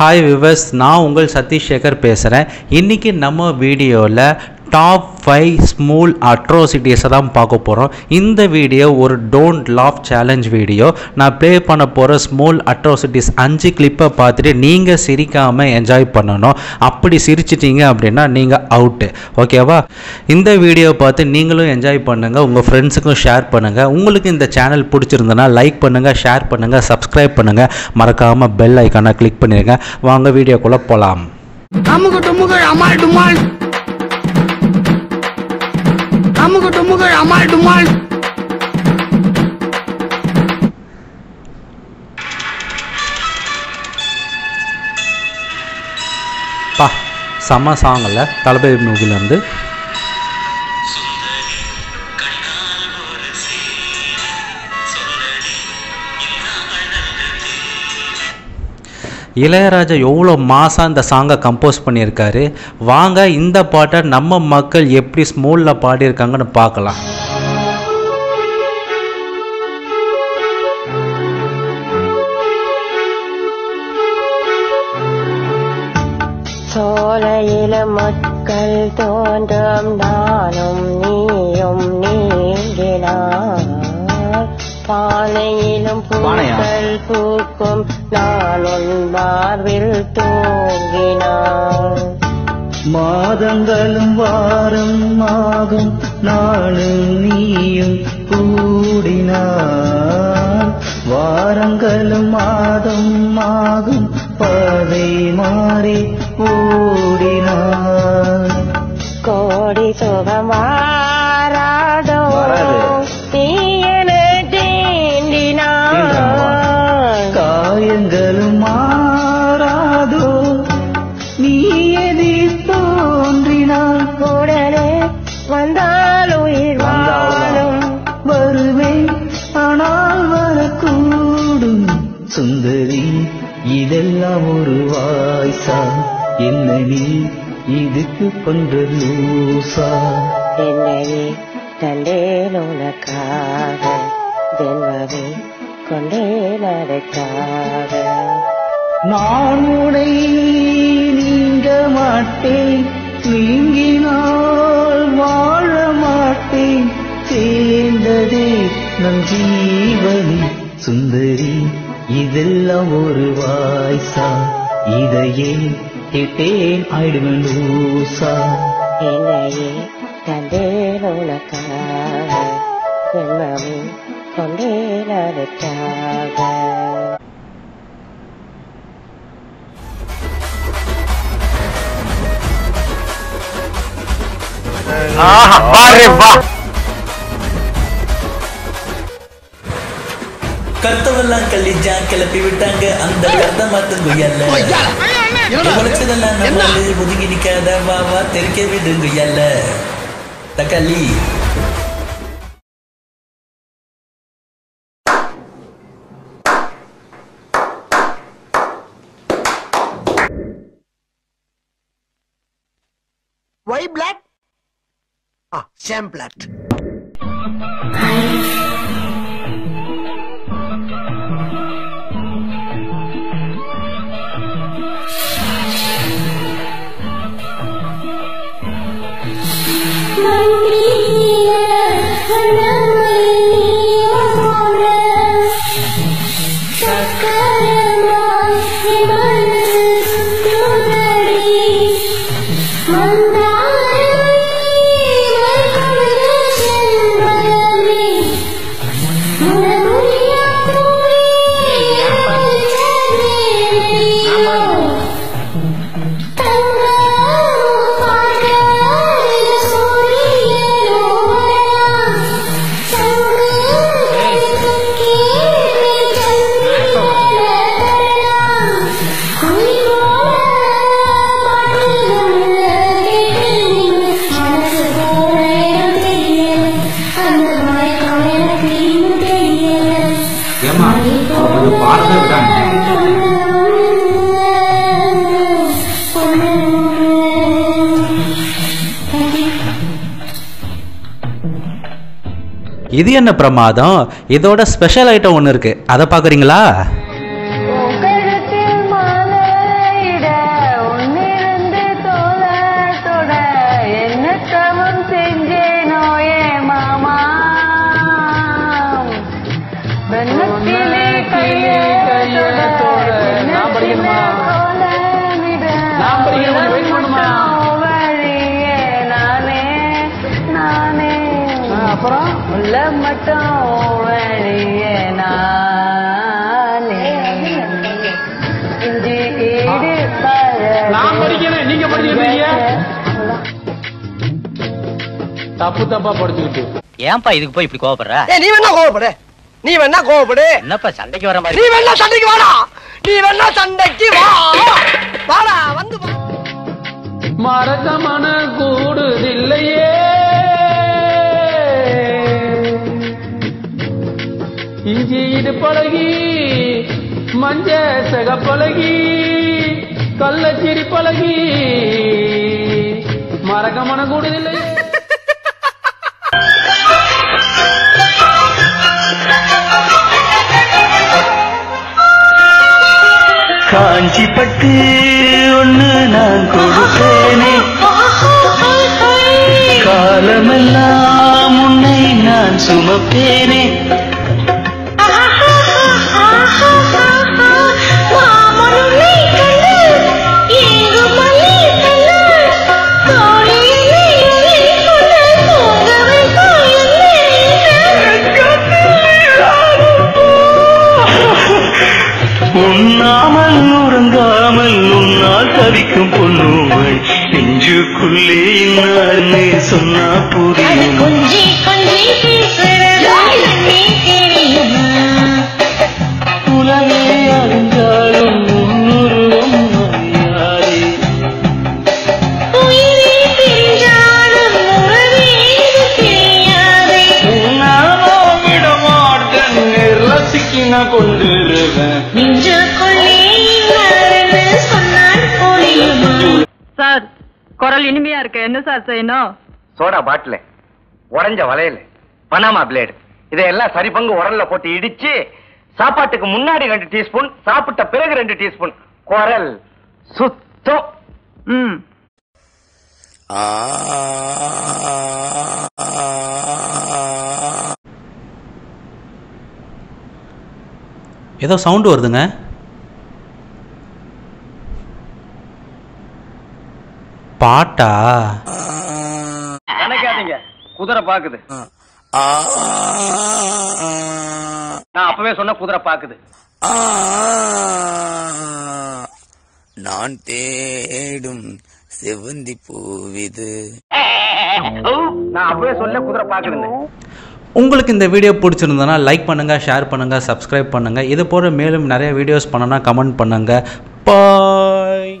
हाय viewers, நான் உங்கள் சதீஷ் சேகர் பேசுகிறேன். இன்றைக்கி நம்ம வீடியோவில் டாப் 5 ஸ்மால் அட்ரோசிட்டிஸை தான் பார்க்க போகிறோம். இந்த வீடியோ ஒரு டோன்ட் லாஃப் சேலஞ்ச் வீடியோ. நான் ப்ளே பண்ண போகிற ஸ்மால் அட்ரோசிட்டிஸ் 5 கிளிப்பை பார்த்துட்டு நீங்கள் சிரிக்காமல் என்ஜாய் பண்ணணும். அப்படி சிரிச்சிட்டிங்க அப்படின்னா நீங்கள் அவுட்டு, ஓகேவா? இந்த வீடியோ பார்த்து நீங்களும் என்ஜாய் பண்ணுங்கள், உங்கள் ஃப்ரெண்ட்ஸுக்கும் ஷேர் பண்ணுங்கள். உங்களுக்கு இந்த சேனல் பிடிச்சிருந்தனா லைக் பண்ணுங்கள், ஷேர் பண்ணுங்கள், சப்ஸ்கிரைப் பண்ணுங்கள், மறக்காமல் பெல் ஐக்கானை கிளிக் பண்ணிடுங்க. வாங்க வீடியோக்குள்ளே போகலாம். பா செம்ம சாங்கில் தளபதி மூவிலேருந்து இளையராஜா எவ்வளோ மாதம் இந்த சாங்கை கம்போஸ் பண்ணியிருக்காரு. வாங்க இந்த பாட்டை நம்ம மக்கள் எப்படி ஸ்மூலில் பாடியிருக்காங்கன்னு பார்க்கலாம். சோலையில மக்கள் தோன்றும் நானும் நீயும் நீங்கினார் பானையிலும் பூக்கள் பூக்கும் நானும் மார்பில் தூங்கினார். மாதங்களும் வாரம் மாதம் நானும் நீயும் கூடினார். வாரங்களும் மாதம் மாகும் பாதை மாறி ஓடினார். கோடி சுகமாராதோ நீயன தீண்டினார். காயங்களும் மாறாதோ நீயதி தோன்றினார். உடனே வந்தால் உயிர் வாழும். வருவே ஆனால் வரக்கூடும் சுந்தரி. இதெல்லாம் ஒரு வாய்சா? என்ன நீ இதுக்கு பண்ற லூசா? என்னையே தந்தேன் உனக்காக, தென்மாவே கொண்டேன் அதற்காக. நான் உடை நீங்க மாட்டேன், நீங்கினால் வாழ மாட்டேன். சேர்ந்ததே நம் ஜீவனி சுந்தரி. இதெல்லாம் ஒரு வாய்சா? இதையே கேட்டேன் ஆயிடுவேன் லூசா. என்னையே தந்தேன் உனக்காக, என்னவே கொண்டேன் அதற்காக. கத்தவெல்லாம் கல்லிஜா கிளப்பி விட்டாங்க. அந்த கத்த மாத்தம் குயல்ல உழைச்சதெல்லாம் நம்ம ஒதுங்கி நிக்காத வாவா தெரிக்க விடுங்குயல்ல தக்காளி. Why black? Ah, sham black. இது என்ன பிரமாதம்? இதோட ஸ்பெஷல் ஐட்டம் ஒன்று இருக்கு, அதை பார்க்குறீங்களா? தப்பு தப்பா படிச்சுக்கிட்டு ஏன்பா இதுக்கு போய் இப்படி கோவப்படுற? ஏய் நீ என்ன கோவப்படுற? நீ என்ன கோவப்படு? என்னப்பா சண்டைக்கு வர மாதிரி? நீ என்ன சண்டைக்கு வாடா? நீ என்ன சண்டைக்கு வா? வாடா வந்து மறக்க மன கூடுதில்லையே இஞ்சி இடு பழகி மஞ்ச சக பழகி கள்ளச்சிரி பழகி மறக்க மன கூடுதில்லையே காஞ்சி பட்டு ஒன்று நான் கொடுத்தேனே காலமெல்லாம் உன்னை நான் சுமப்பேனே உண்ணாமல் உறங்காமல் உன்னால் தவிக்கும் பொண்ணுமை நெஞ்சுக்குள்ளே நானே சொன்னா புரியும் கொஞ்சி கொஞ்சி உலகே அழிஞ்சாலும் உன்னுருவம் அறியாதே உயிரே பிரிஞ்சாலும் உறவே தெரியாதே உன்னாலோ விடமாட்டேன் ரசிக்கினா கொண்டிருவேன் சார் குரல் இனிமையா இருக்கு என்ன சார் செய்யணும்? சோடா பாட்டில் உடஞ்ச வளையல் பனாமா பிளேடு இதையெல்லாம் சரி பங்கு உரல்ல போட்டு இடிச்சு சாப்பாட்டுக்கு முன்னாடி 2 டீஸ்பூன் சாப்பிட்ட பிறகு 2 டீஸ்பூன் குரல் சுத்தம். ஏதோ சவுண்ட் வருதுங்க. பாட்டா? நினைக்காதீங்க குதிரை பாக்குது. நான் அப்பவே சொன்ன குதிரை பாக்குது. நான் தேடும் செவந்தி பூவிது. நான் அப்பவே சொன்ன குதிரை பாக்குதுன்னு. உங்களுக்கு இந்த வீடியோ பிடிச்சிருந்ததுன்னா லைக் பண்ணுங்கள், ஷேர் பண்ணுங்கள், சப்ஸ்கிரைப் பண்ணுங்கள். இது போல் மேலும் நிறைய வீடியோஸ் பண்ணனா கமெண்ட் பண்ணுங்கள். பாய்.